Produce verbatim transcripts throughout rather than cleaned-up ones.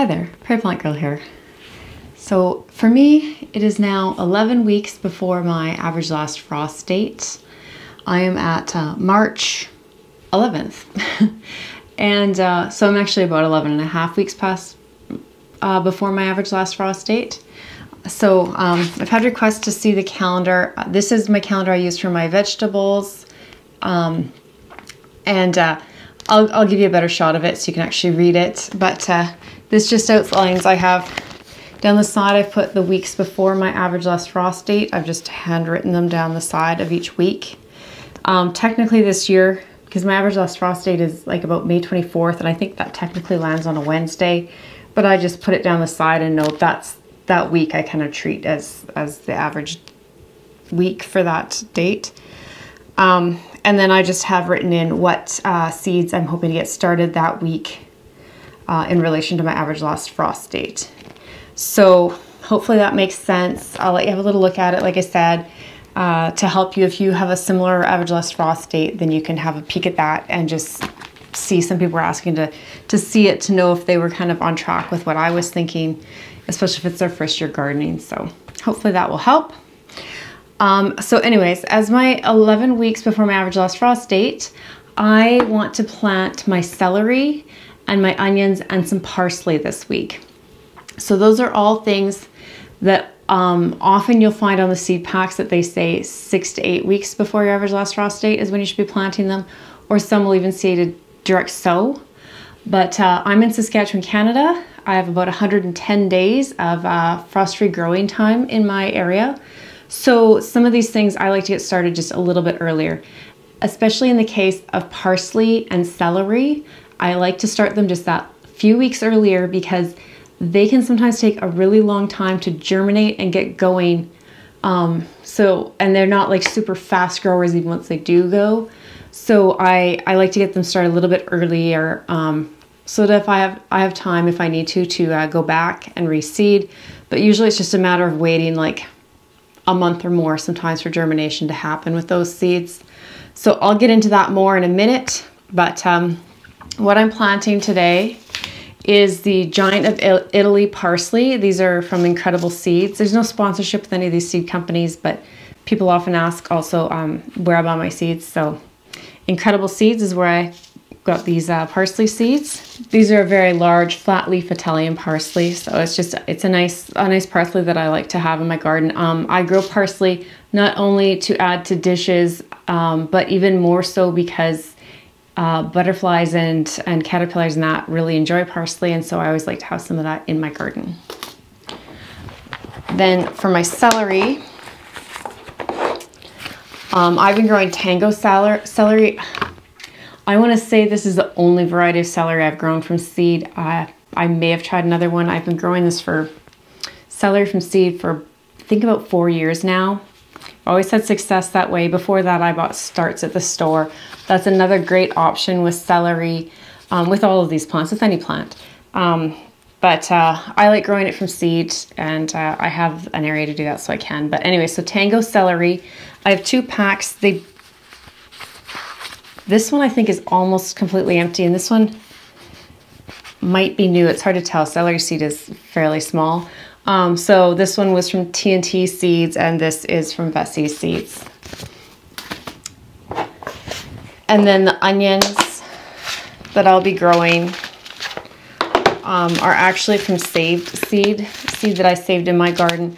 Hi there, Prairie Plant Girl here. So for me, it is now eleven weeks before my average last frost date. I am at uh, March eleventh. And uh, so I'm actually about eleven and a half weeks past uh, before my average last frost date. So um, I've had requests to see the calendar. This is my calendar I use for my vegetables. Um, and uh, I'll, I'll give you a better shot of it so you can actually read it. But uh, this just outlines I have. Down the side, I've put the weeks before my average last frost date. I've just handwritten them down the side of each week. Um, technically this year, because my average last frost date is like about May twenty-fourth, and I think that technically lands on a Wednesday, but I just put it down the side and note that's that week I kind of treat as, as the average week for that date. Um, and then I just have written in what uh, seeds I'm hoping to get started that week uh, in relation to my average last frost date. So hopefully that makes sense. I'll let you have a little look at it, like I said, uh, to help you. If you have a similar average last frost date, then you can have a peek at that and just see. Some people were asking to, to see it, to know if they were kind of on track with what I was thinking, especially if it's their first year gardening. So hopefully that will help. Um, so anyways, as my eleven weeks before my average last frost date, I want to plant my celery and my onions and some parsley this week. So those are all things that um, often you'll find on the seed packs that they say six to eight weeks before your average last frost date is when you should be planting them, or some will even say to direct sow. But uh, I'm in Saskatchewan, Canada. I have about one hundred ten days of uh, frost-free growing time in my area. So some of these things I like to get started just a little bit earlier, especially in the case of parsley and celery. I like to start them just that few weeks earlier because they can sometimes take a really long time to germinate and get going. Um, so, and they're not like super fast growers even once they do go. So I, I like to get them started a little bit earlier um, so that if I have, I have time, if I need to, to uh, go back and reseed. But usually it's just a matter of waiting like a month or more sometimes for germination to happen with those seeds. So I'll get into that more in a minute. But um, what I'm planting today is the Giant of Italy parsley. These are from Incredible Seeds. There's no sponsorship with any of these seed companies, but people often ask also um, where I buy my seeds. So Incredible Seeds is where I got these uh, parsley seeds. These are a very large flat leaf Italian parsley. So it's just, it's a nice, a nice parsley that I like to have in my garden. Um, I grow parsley not only to add to dishes, um, but even more so because Uh, butterflies and, and caterpillars and that really enjoy parsley, and so I always like to have some of that in my garden. Then for my celery, um, I've been growing Tango celery. I want to say this is the only variety of celery I've grown from seed. Uh, I may have tried another one. I've been growing this for celery from seed for I think about four years now. Always had success that way. Before that, I bought starts at the store. That's another great option with celery, um, with all of these plants, with any plant. Um, but uh, I like growing it from seed, and uh, I have an area to do that, so I can. But anyway, so Tango celery. I have two packs. They, this one I think is almost completely empty, and this one might be new. It's hard to tell. Celery seed is fairly small. Um, so this one was from T N T Seeds, and this is from Bessie's Seeds. And then the onions that I'll be growing um, are actually from saved seed, seed that I saved in my garden.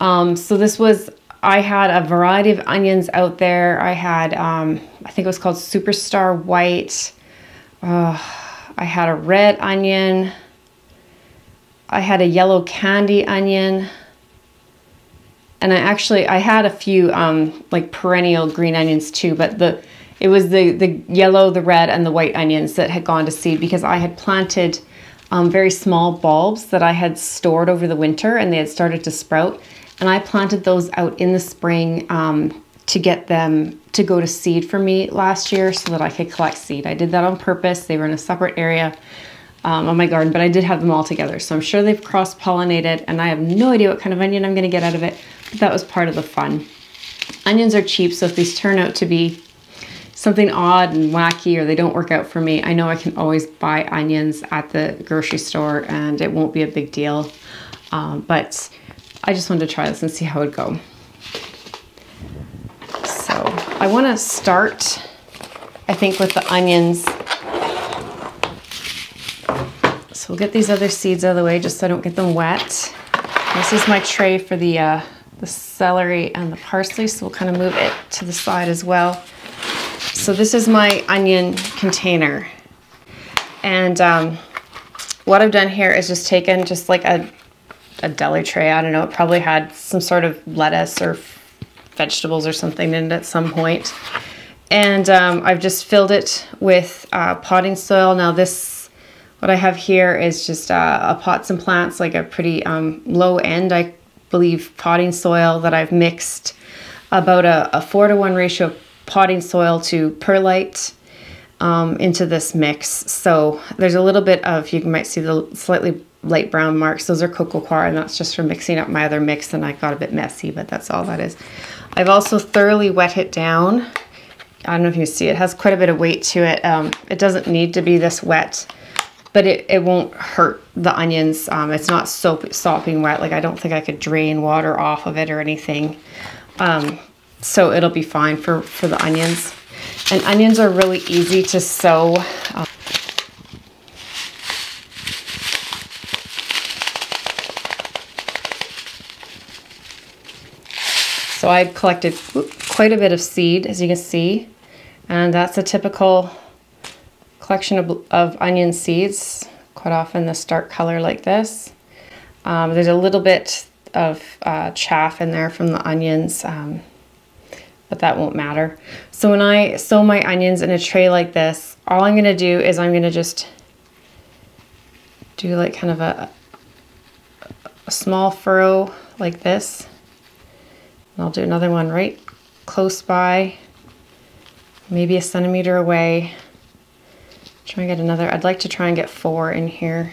Um, so this was, I had a variety of onions out there. I had, um, I think it was called Superstar White. Uh, I had a red onion. I had a yellow candy onion, and I actually, I had a few um, like perennial green onions too, but the it was the, the yellow, the red, and the white onions that had gone to seed because I had planted um, very small bulbs that I had stored over the winter, and they had started to sprout, and I planted those out in the spring um, to get them to go to seed for me last year so that I could collect seed. I did that on purpose. They were in a separate area Um, on my garden, but I did have them all together. So I'm sure they've cross-pollinated, and I have no idea what kind of onion I'm gonna get out of it, but that was part of the fun. Onions are cheap, so if these turn out to be something odd and wacky or they don't work out for me, I know I can always buy onions at the grocery store and it won't be a big deal. Um, but I just wanted to try this and see how it would go. So I want to start, I think, with the onions. So we'll get these other seeds out of the way just so I don't get them wet. This is my tray for the, uh, the celery and the parsley, so we'll kind of move it to the side as well. So this is my onion container. And um, what I've done here is just taken just like a, a deli tray, I don't know, it probably had some sort of lettuce or vegetables or something in it at some point. And um, I've just filled it with uh, potting soil. Now this, what I have here is just uh, a pots and plants, like a pretty um, low end, I believe, potting soil that I've mixed about a, a four to one ratio of potting soil to perlite um, into this mix. So there's a little bit of, you might see the slightly light brown marks. Those are coco coir, and that's just from mixing up my other mix, and I got a bit messy, but that's all that is. I've also thoroughly wet it down. I don't know if you can see, it has quite a bit of weight to it. Um, it doesn't need to be this wet, but it, it won't hurt the onions. Um, it's not soap, sopping wet. Like I don't think I could drain water off of it or anything. Um, so it'll be fine for, for the onions. And onions are really easy to sow. Um, so I collected quite a bit of seed, as you can see. And that's a typical collection of, of onion seeds, quite often this dark color like this. Um, there's a little bit of uh, chaff in there from the onions, um, but that won't matter. So when I sow my onions in a tray like this, all I'm gonna do is I'm gonna just do like kind of a, a small furrow like this. And I'll do another one right close by, maybe a centimeter away. Try and get another. I'd like to try and get four in here.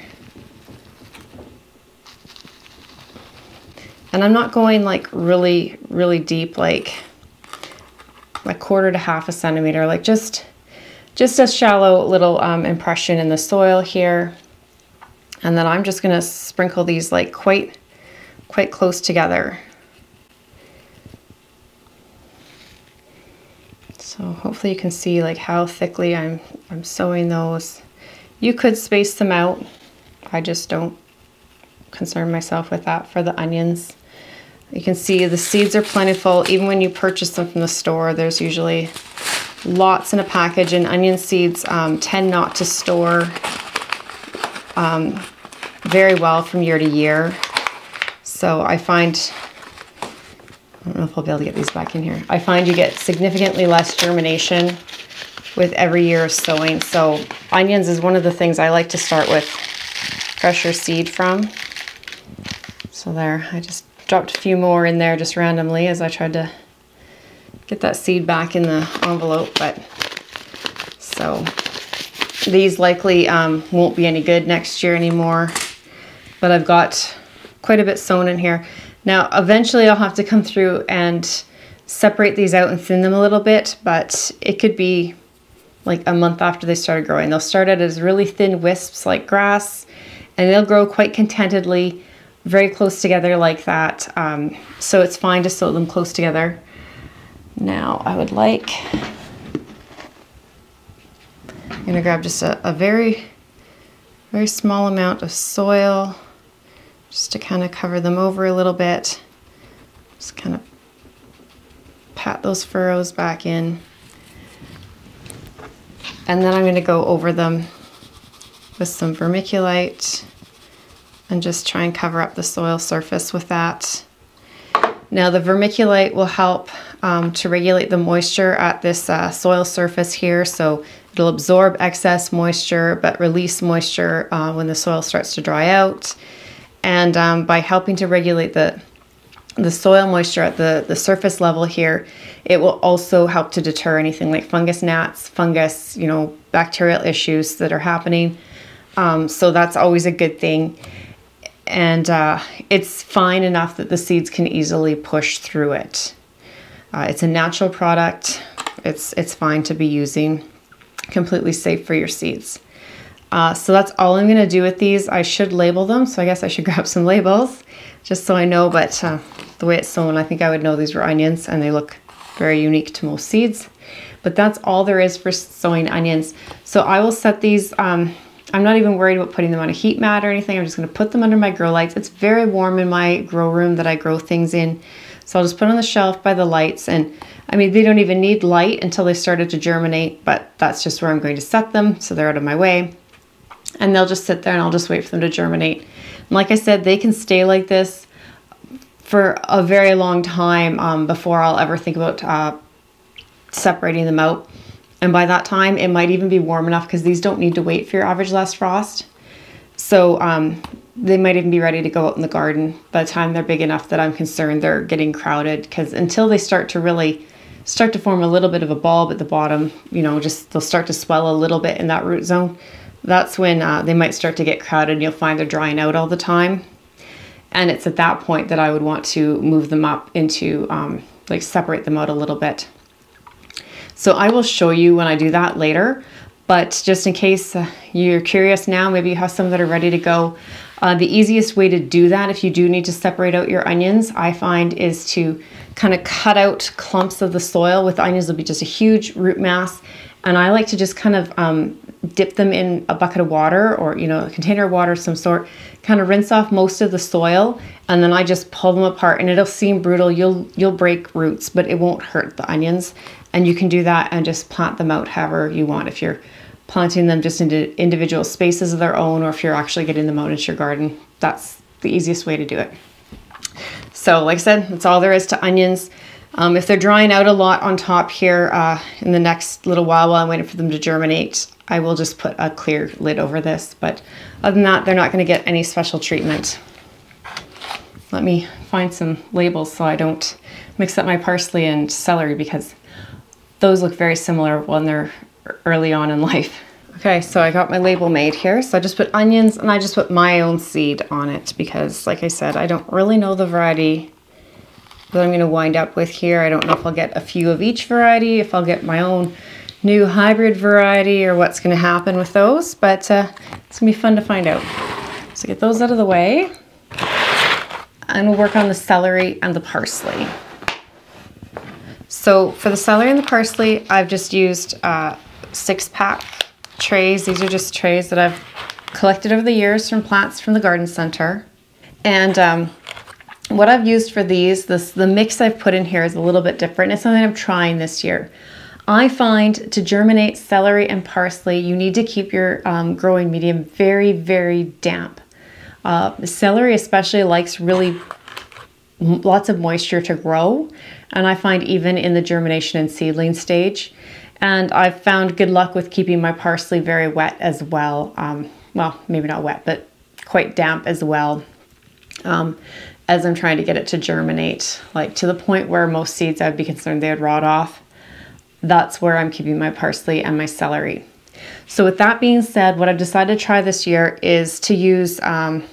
And I'm not going like really, really deep, like a quarter to half a centimeter, like just, just a shallow little um, impression in the soil here. And then I'm just gonna sprinkle these like quite, quite close together. So hopefully you can see like how thickly I'm, I'm sowing those. You could space them out. I just don't concern myself with that for the onions. You can see the seeds are plentiful. Even when you purchase them from the store, there's usually lots in a package, and onion seeds um, tend not to store um, very well from year to year. So I find, I don't know if I'll be able to get these back in here. I find you get significantly less germination with every year of sowing. So onions is one of the things I like to start with fresher seed from. So there, I just dropped a few more in there just randomly as I tried to get that seed back in the envelope. But so these likely um, won't be any good next year anymore, but I've got quite a bit sown in here. Now, eventually I'll have to come through and separate these out and thin them a little bit, but it could be like a month after they started growing. They'll start out as really thin wisps like grass, and they'll grow quite contentedly, very close together like that. Um, so it's fine to sow them close together. Now I would like, I'm gonna grab just a, a very, very small amount of soil, just to kind of cover them over a little bit. Just kind of pat those furrows back in. And then I'm going to go over them with some vermiculite and just try and cover up the soil surface with that. Now the vermiculite will help um, to regulate the moisture at this uh, soil surface here. So it'll absorb excess moisture but release moisture uh, when the soil starts to dry out. And um, by helping to regulate the, the soil moisture at the, the surface level here, it will also help to deter anything like fungus gnats, fungus, you know, bacterial issues that are happening. Um, so that's always a good thing. And uh, it's fine enough that the seeds can easily push through it. Uh, it's a natural product. it's it's fine to be using, completely safe for your seeds. Uh, so that's all I'm gonna do with these. I should label them, so I guess I should grab some labels just so I know, but uh, the way it's sewn, I think I would know these were onions, and they look very unique to most seeds. But that's all there is for sowing onions. So I will set these, um, I'm not even worried about putting them on a heat mat or anything. I'm just gonna put them under my grow lights. It's very warm in my grow room that I grow things in. So I'll just put them on the shelf by the lights, and I mean, they don't even need light until they started to germinate, but that's just where I'm going to set them, so they're out of my way. And they'll just sit there and I'll just wait for them to germinate. And like I said, they can stay like this for a very long time um, before I'll ever think about uh, separating them out. And by that time, it might even be warm enough, because these don't need to wait for your average last frost. So um, they might even be ready to go out in the garden by the time they're big enough that I'm concerned they're getting crowded, because until they start to really start to form a little bit of a bulb at the bottom, you know, just they'll start to swell a little bit in that root zone. That's when uh, they might start to get crowded, and you'll find they're drying out all the time. And it's at that point that I would want to move them up into, um, like separate them out a little bit. So I will show you when I do that later, but just in case uh, you're curious now, maybe you have some that are ready to go. Uh, the easiest way to do that, if you do need to separate out your onions, I find, is to kind of cut out clumps of the soil. With onions, it'll be just a huge root mass. And I like to just kind of um, dip them in a bucket of water, or, you know, a container of water of some sort, kind of rinse off most of the soil, and then I just pull them apart. And it'll seem brutal, you'll you'll break roots, but it won't hurt the onions. And you can do that and just plant them out however you want, if you're planting them just into individual spaces of their own, or if you're actually getting them out into your garden. That's the easiest way to do it. So like I said, that's all there is to onions. Um, if they're drying out a lot on top here uh, in the next little while, while I'm waiting for them to germinate, I will just put a clear lid over this. But other than that, they're not going to get any special treatment. Let me find some labels so I don't mix up my parsley and celery, because those look very similar when they're early on in life. Okay, so I got my label made here. So I just put onions, and I just put my own seed on it, because like I said, I don't really know the variety that I'm going to wind up with here. I don't know if I'll get a few of each variety, if I'll get my own new hybrid variety, or what's going to happen with those, but uh, it's going to be fun to find out. So get those out of the way, and we'll work on the celery and the parsley. So for the celery and the parsley, I've just used uh, six pack trays. These are just trays that I've collected over the years from plants from the garden center. And um, what I've used for these, this, the mix I've put in here is a little bit different. It's something I'm trying this year. I find to germinate celery and parsley, you need to keep your um, growing medium very, very damp. Uh, celery especially likes really lots of moisture to grow. And I find even in the germination and seedling stage. And I've found good luck with keeping my parsley very wet as well. Um, well, maybe not wet, but quite damp as well. Um, as I'm trying to get it to germinate, like to the point where most seeds I'd be concerned they would rot off. That's where I'm keeping my parsley and my celery. So with that being said, what I've decided to try this year is to use um,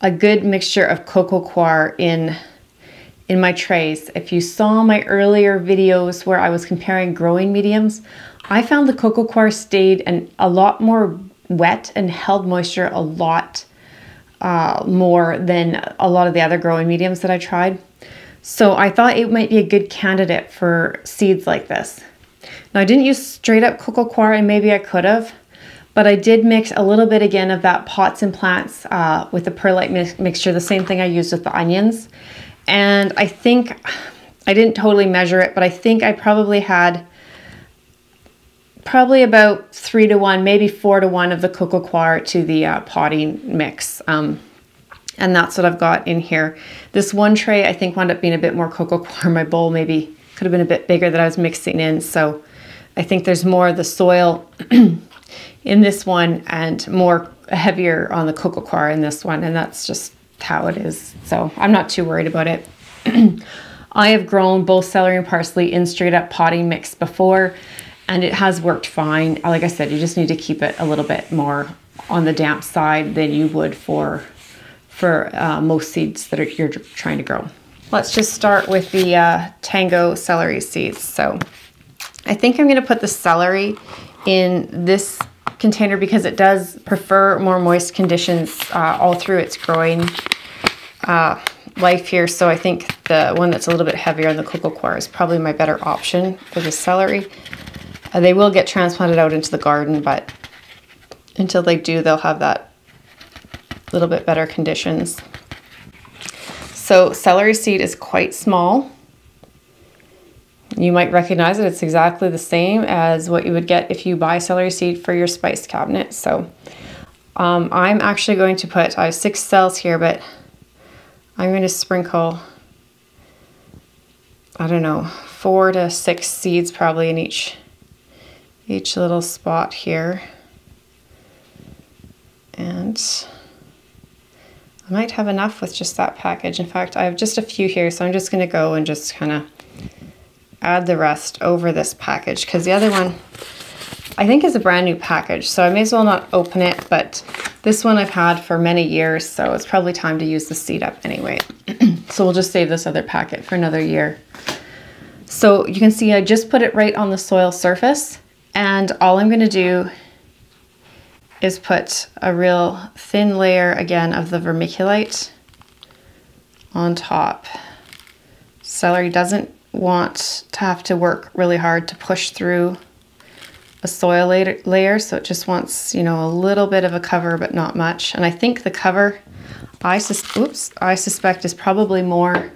a good mixture of coco coir in, in my trays. If you saw my earlier videos where I was comparing growing mediums, I found the coco coir stayed and a lot more wet and held moisture a lot Uh, more than a lot of the other growing mediums that I tried. So I thought it might be a good candidate for seeds like this. Now I didn't use straight up coco coir, and maybe I could have, but I did mix a little bit again of that Pots and Plants uh, with the perlite mi mixture, the same thing I used with the onions. And I think, I didn't totally measure it, but I think I probably had probably about three to one, maybe four to one of the coco coir to the uh, potting mix. Um, and that's what I've got in here. This one tray I think wound up being a bit more coco coir. My bowl maybe could have been a bit bigger that I was mixing in. So I think there's more of the soil in this one and more heavier on the coco coir in this one. And that's just how it is. So I'm not too worried about it. I have grown both celery and parsley in straight up potting mix before, and it has worked fine. Like I said, you just need to keep it a little bit more on the damp side than you would for, for uh, most seeds that are, you're trying to grow. Let's just start with the uh, Tango celery seeds. So I think I'm gonna put the celery in this container because it does prefer more moist conditions uh, all through its growing uh, life here. So I think the one that's a little bit heavier on the cococoir is probably my better option for the celery. Uh, they will get transplanted out into the garden, but until they do, they'll have that little bit better conditions. So celery seed is quite small. You might recognize it. It's exactly the same as what you would get if you buy celery seed for your spice cabinet. So um, I'm actually going to put, I have six cells here, but I'm going to sprinkle, I don't know, four to six seeds probably in each, each little spot here. And I might have enough with just that package. In fact, I have just a few here, so I'm just going to go and just kind of add the rest over this package, because the other one I think is a brand new package, so I may as well not open it, but this one I've had for many years, so it's probably time to use the seed up anyway. So we'll just save this other packet for another year. So you can see I just put it right on the soil surface, and all I'm going to do is put a real thin layer again of the vermiculite on top. Celery doesn't want to have to work really hard to push through a soil layer, so it just wants, you know, a little bit of a cover, but not much. And I think the cover, I sus oops, I suspect is probably more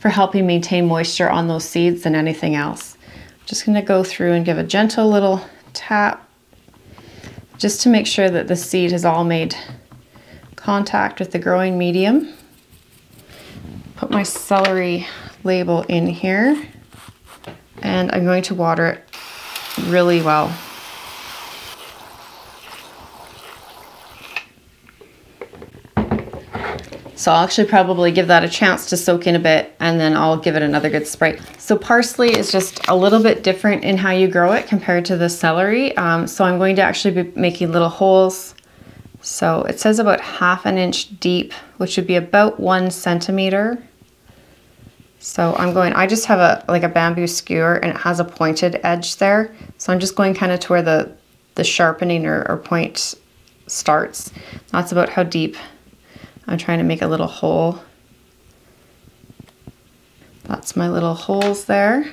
for helping maintain moisture on those seeds than anything else. I'm just going to go through and give a gentle little tap just to make sure that the seed has all made contact with the growing medium. Put my celery label in here, and I'm going to water it really well. So I'll actually probably give that a chance to soak in a bit, and then I'll give it another good spray. So parsley is just a little bit different in how you grow it compared to the celery. Um, so I'm going to actually be making little holes. So it says about half an inch deep, which would be about one centimeter. So I'm going, I just have a like a bamboo skewer, and it has a pointed edge there. So I'm just going kind of to where the, the sharpening or, or point starts. That's about how deep I'm trying to make a little hole. That's my little holes there.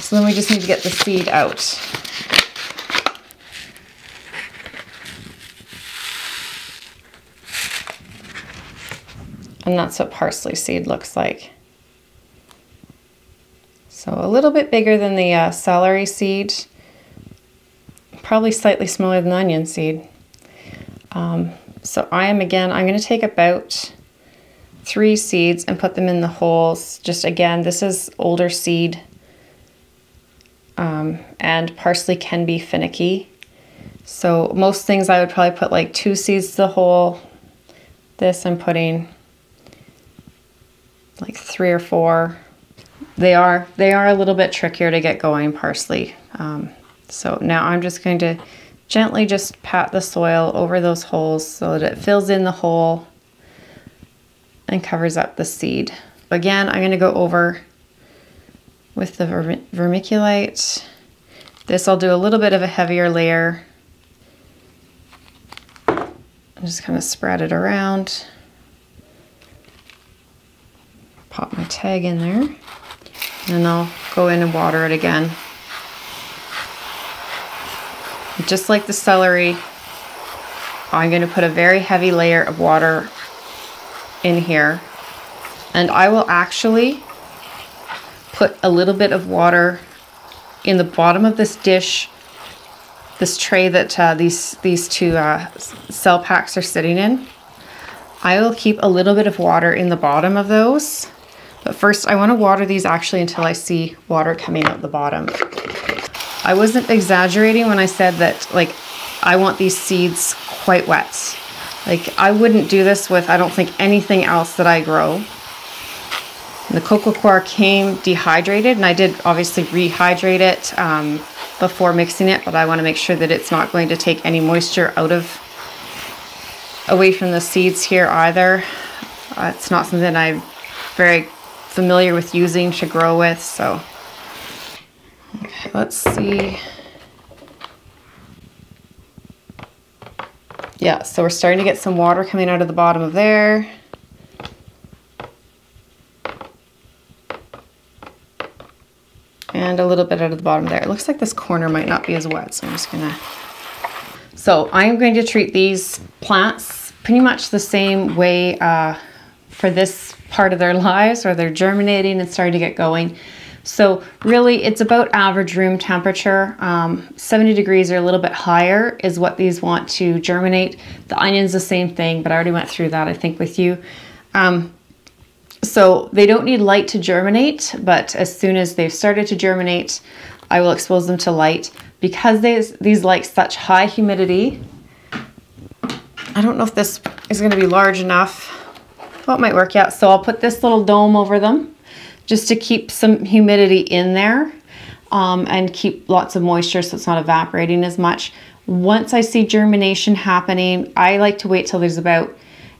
So then we just need to get the seed out. And that's what parsley seed looks like. So a little bit bigger than the uh, celery seed, probably slightly smaller than the onion seed. Um, so I am again, I'm going to take about three seeds and put them in the holes. Just again, this is older seed, um, and parsley can be finicky. So most things I would probably put like two seeds to the hole. This I'm putting like three or four. They are, they are a little bit trickier to get going, parsley. Um, so now I'm just going to gently just pat the soil over those holes so that it fills in the hole and covers up the seed. Again, I'm gonna go over with the verm vermiculite. This I'll do a little bit of a heavier layer. I'm just kind of spread it around. Pop my tag in there, and then I'll go in and water it again. Just like the celery, I'm going to put a very heavy layer of water in here, and I will actually put a little bit of water in the bottom of this dish, this tray that uh, these these two uh, cell packs are sitting in. I will keep a little bit of water in the bottom of those. But first I want to water these actually until I see water coming out the bottom. I wasn't exaggerating when I said that, like, I want these seeds quite wet. Like, I wouldn't do this with, I don't think, anything else that I grow. And the cococoir came dehydrated, and I did obviously rehydrate it um, before mixing it, but I want to make sure that it's not going to take any moisture out of, away from the seeds here either. Uh, it's not something I'm very familiar with using to grow with, so Okay, let's see. Yeah, so we're starting to get some water coming out of the bottom of there. And a little bit out of the bottom there. It looks like this corner might not be as wet, so I'm just gonna... So I'm going to treat these plants pretty much the same way uh, for this part of their lives where they're germinating and starting to get going. So really it's about average room temperature. Um, seventy degrees or a little bit higher is what these want to germinate. The onion's the same thing, but I already went through that I think with you. Um, so they don't need light to germinate, but as soon as they've started to germinate, I will expose them to light. Because these, these like such high humidity, I don't know if this is gonna be large enough. Well, it might work out. So I'll put this little dome over them just to keep some humidity in there um, and keep lots of moisture so it's not evaporating as much. Once I see germination happening, I like to wait till there's about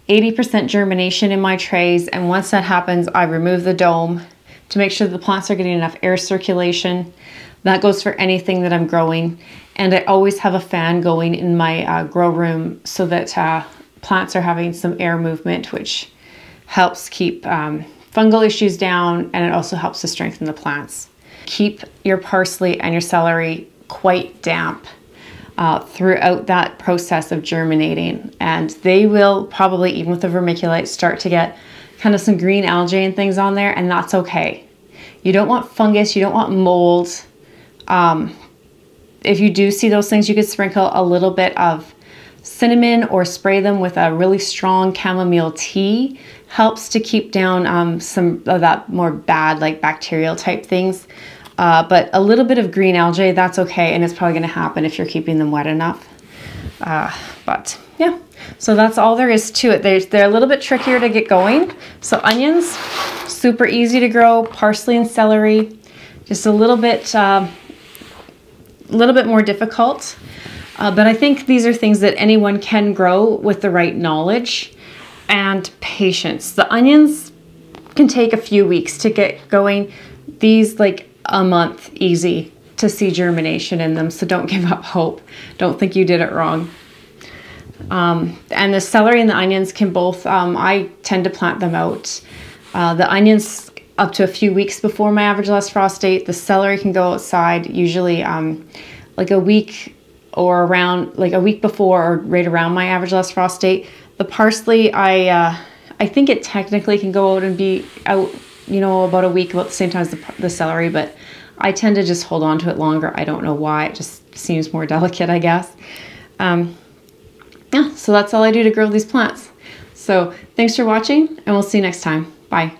eighty percent germination in my trays. And once that happens, I remove the dome to make sure that the plants are getting enough air circulation. That goes for anything that I'm growing. And I always have a fan going in my uh, grow room so that uh, plants are having some air movement, which helps keep um, fungal issues down, and it also helps to strengthen the plants. Keep your parsley and your celery quite damp uh, throughout that process of germinating. And they will probably, even with the vermiculite, start to get kind of some green algae and things on there, and that's okay. You don't want fungus, you don't want mold. Um, if you do see those things, you could sprinkle a little bit of cinnamon or spray them with a really strong chamomile tea. Helps to keep down um, some of that more bad, like bacterial type things. Uh, but a little bit of green algae, that's okay, and it's probably gonna happen if you're keeping them wet enough. Uh, but yeah, so that's all there is to it. They're, they're a little bit trickier to get going. So onions, super easy to grow. Parsley and celery, just a little bit, uh, little bit more difficult. Uh, but I think these are things that anyone can grow with the right knowledge and patience. The onions can take a few weeks to get going. These, like a month easy to see germination in them. So don't give up hope. Don't think you did it wrong. Um, and the celery and the onions can both, um, I tend to plant them out. Uh, the onions up to a few weeks before my average last frost date. The celery can go outside usually um, like a week or around like a week before or right around my average last frost date. The parsley, I uh, I think it technically can go out and be out, you know, about a week, about the same time as the, the celery, but I tend to just hold on to it longer. I don't know why, it just seems more delicate, I guess. Um, yeah, so that's all I do to grow these plants. So thanks for watching, and we'll see you next time. Bye.